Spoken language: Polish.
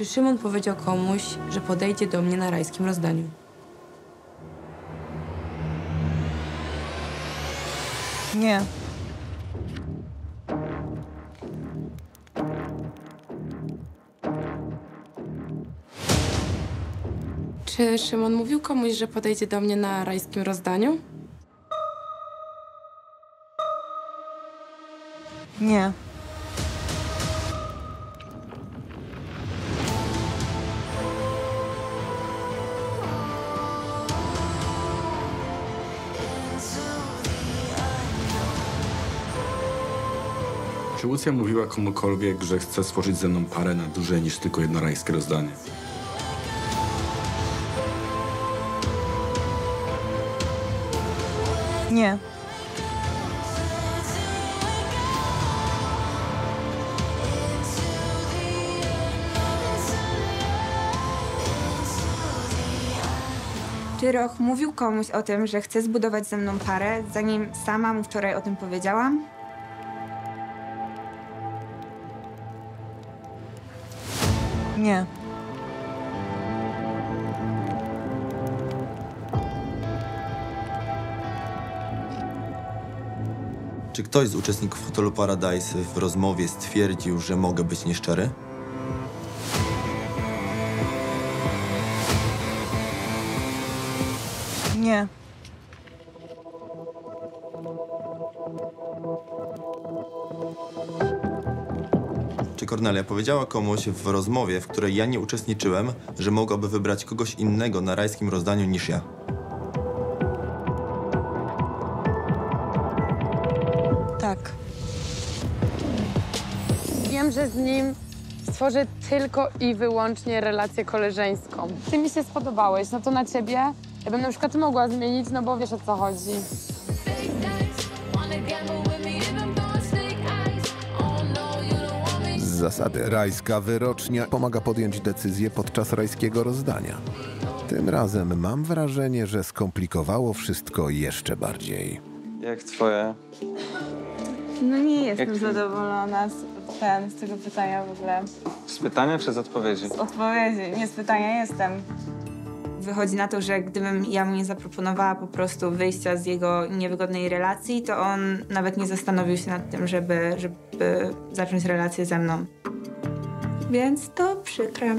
Czy Szymon powiedział komuś, że podejdzie do mnie na Rajskim Rozdaniu? Nie. Czy Szymon mówił komuś, że podejdzie do mnie na Rajskim Rozdaniu? Nie. Czy Łucja mówiła komukolwiek, że chce stworzyć ze mną parę na dłużej niż tylko jedno Rajskie Rozdanie? Nie. Czy Roch mówił komuś o tym, że chce zbudować ze mną parę, zanim sama mu wczoraj o tym powiedziałam? Nie. Czy ktoś z uczestników Hotelu Paradise w rozmowie stwierdził, że mogę być nieszczery? Nie. Czy Kornelia powiedziała komuś w rozmowie, w której ja nie uczestniczyłem, że mogłaby wybrać kogoś innego na Rajskim Rozdaniu niż ja? Tak. Wiem, że z nim stworzę tylko i wyłącznie relację koleżeńską. Ty mi się spodobałeś, no to na ciebie ja bym na przykład mogła zmienić, no bo wiesz, o co chodzi. Z zasady rajska wyrocznia pomaga podjąć decyzję podczas Rajskiego Rozdania. Tym razem mam wrażenie, że skomplikowało wszystko jeszcze bardziej. Jak twoje? No nie jestem zadowolona z tego pytania w ogóle. Z pytania czy z odpowiedzi? Z odpowiedzi. Nie, z pytania jestem. Wychodzi na to, że gdybym ja mu nie zaproponowała po prostu wyjścia z jego niewygodnej relacji, to on nawet nie zastanowił się nad tym, żeby zacząć relację ze mną. Więc to przykre.